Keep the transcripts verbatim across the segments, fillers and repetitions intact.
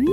Beep.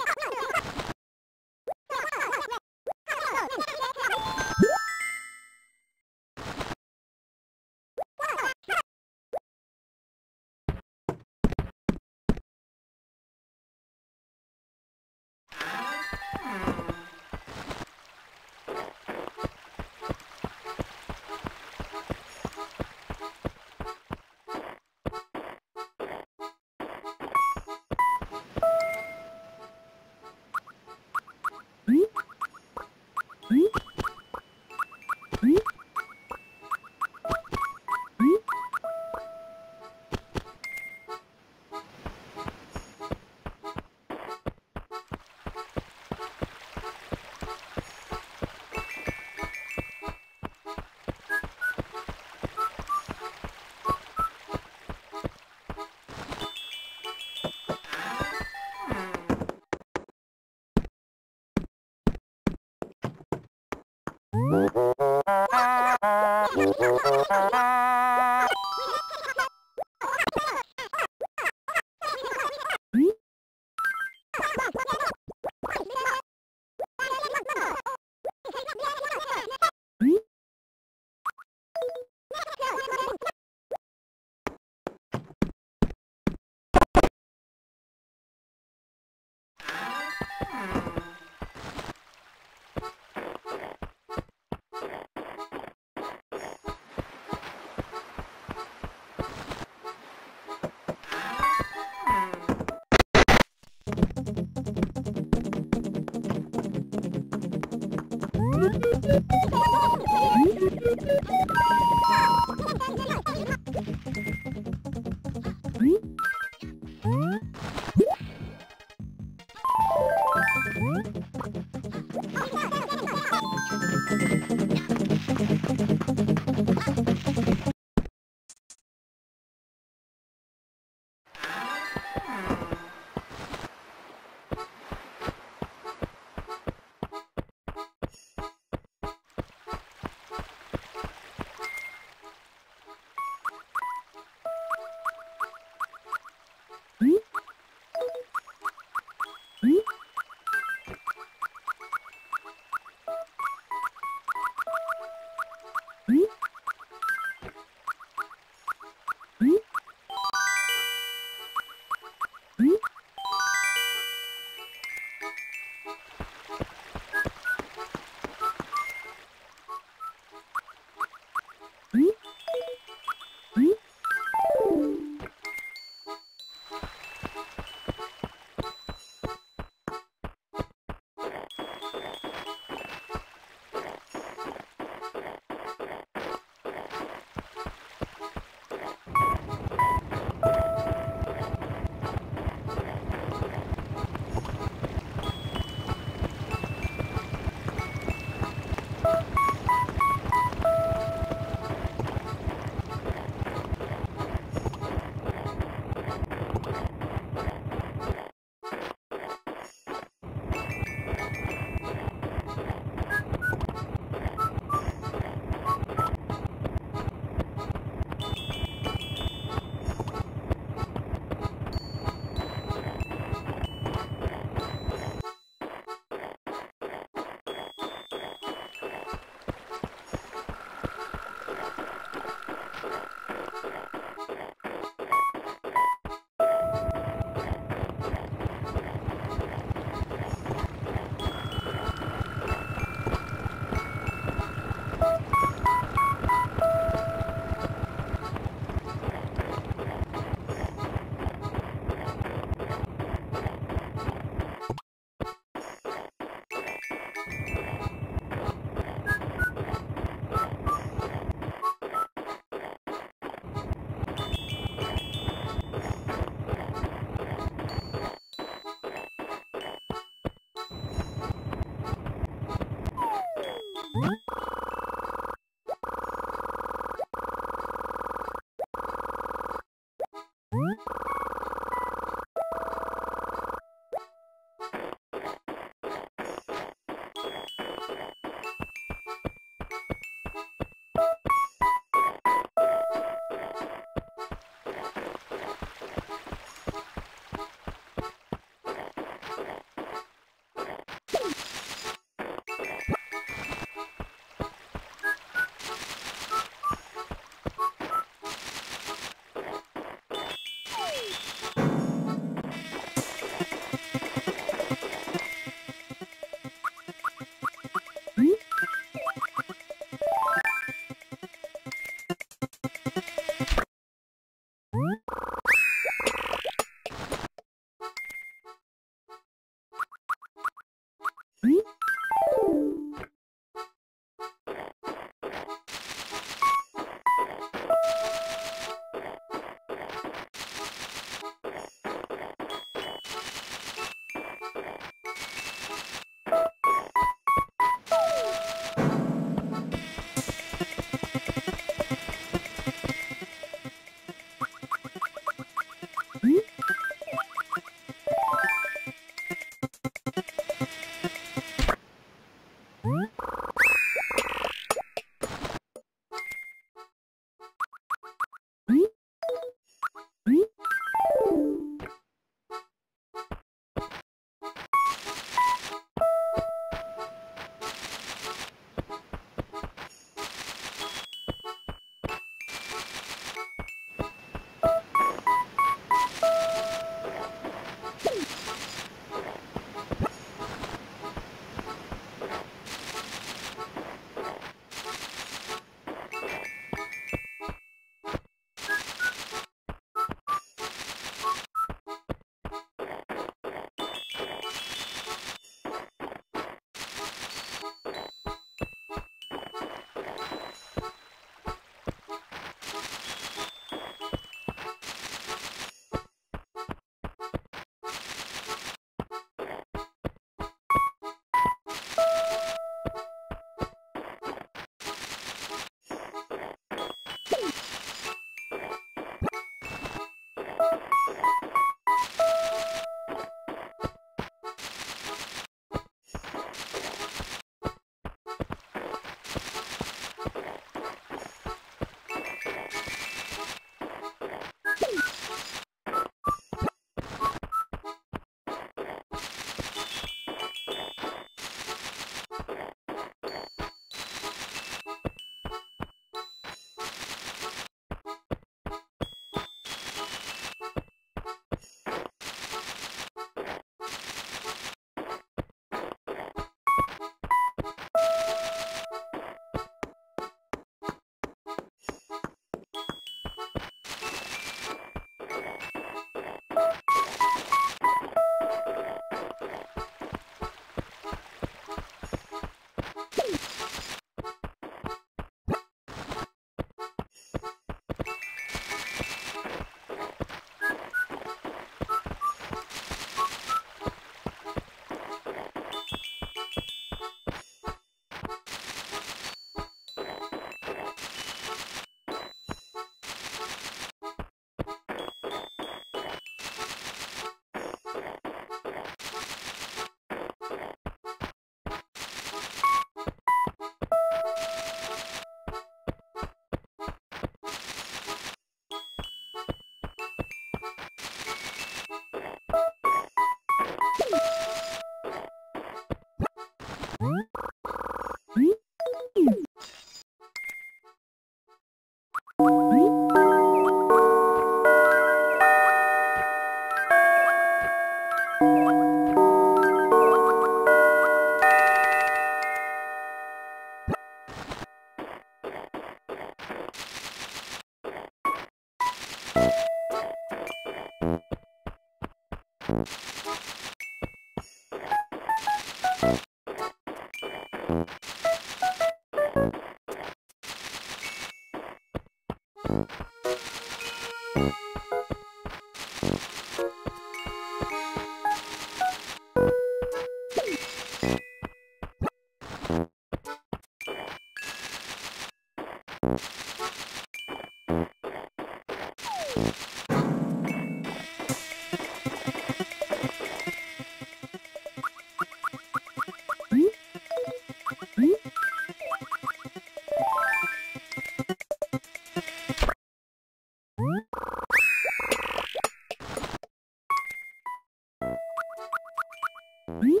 What? What?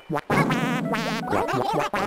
What? What? What? What?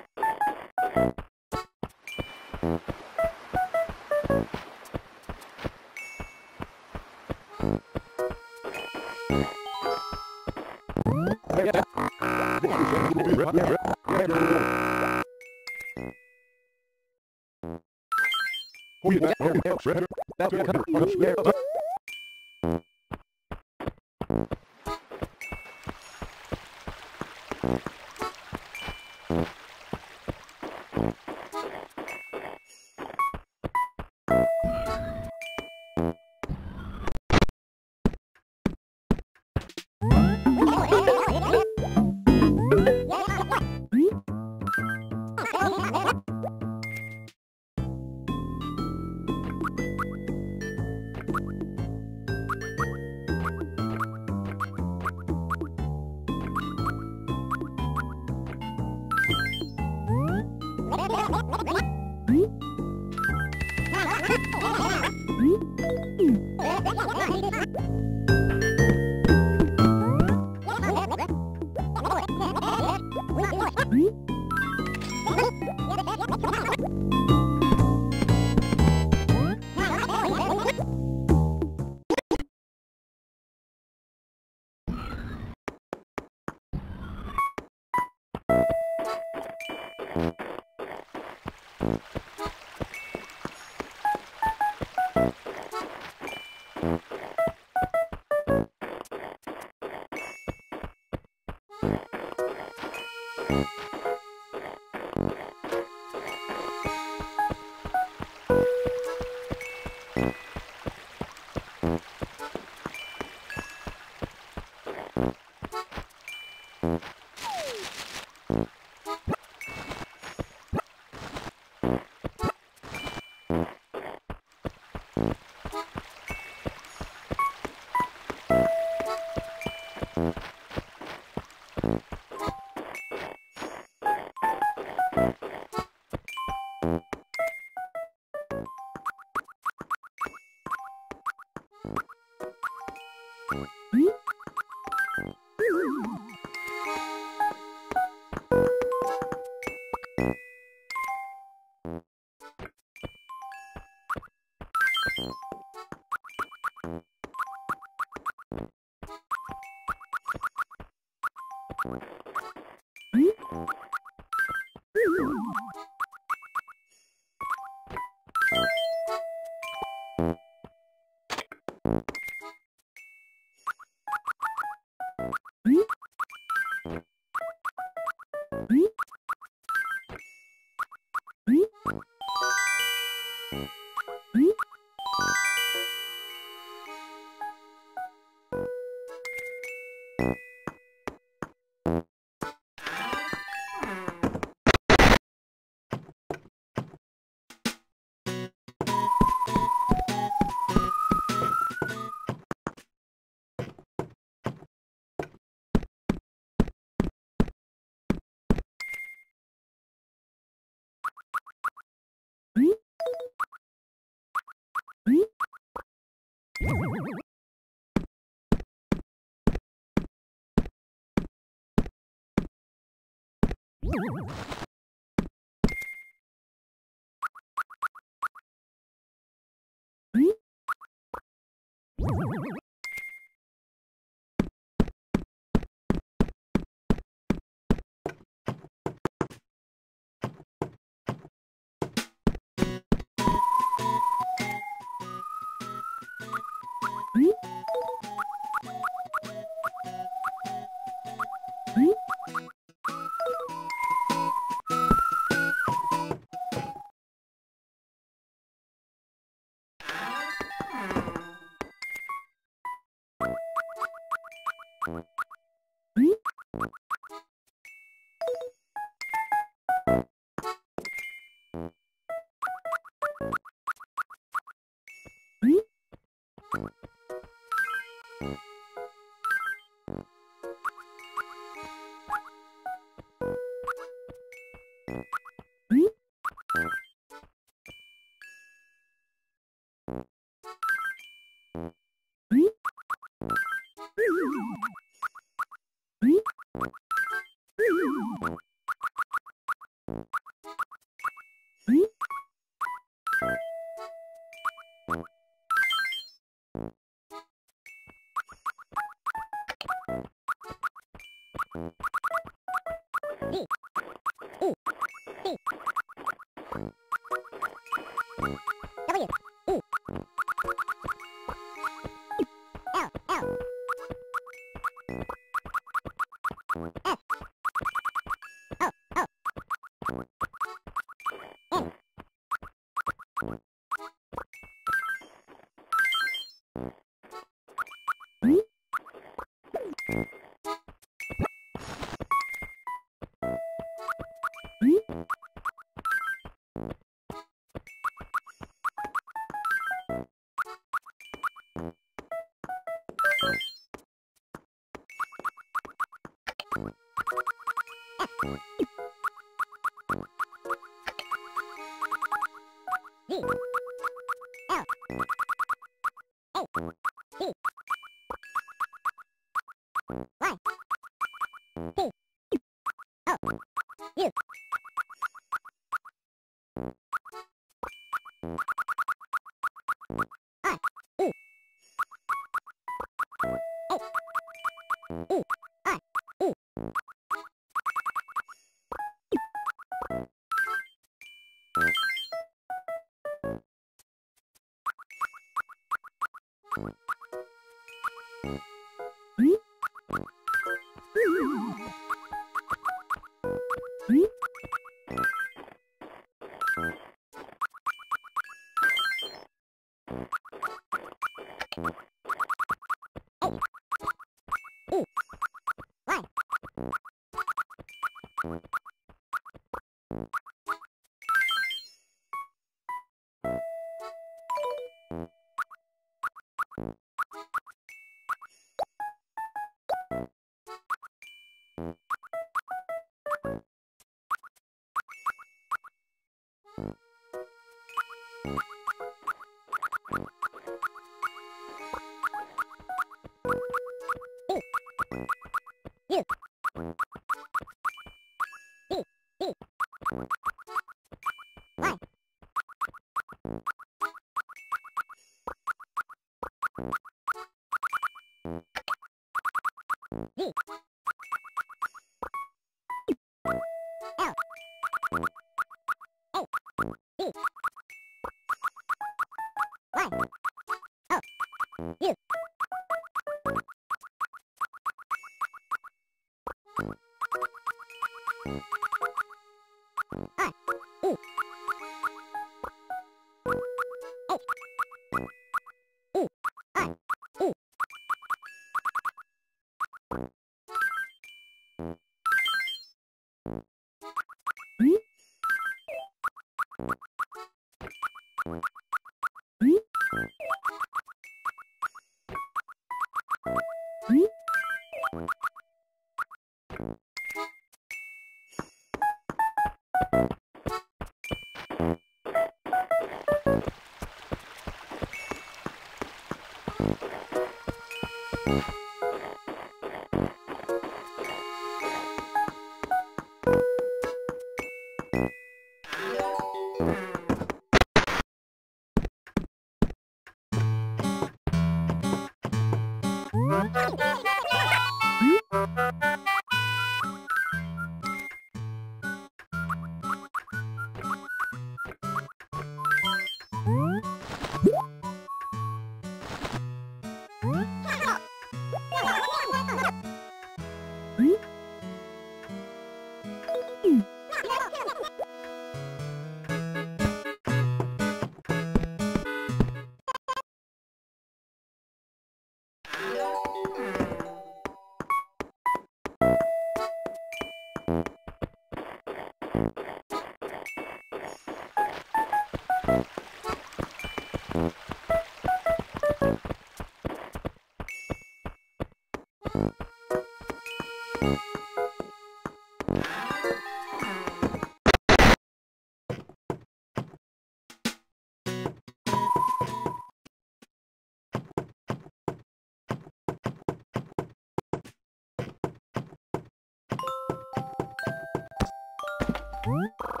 What?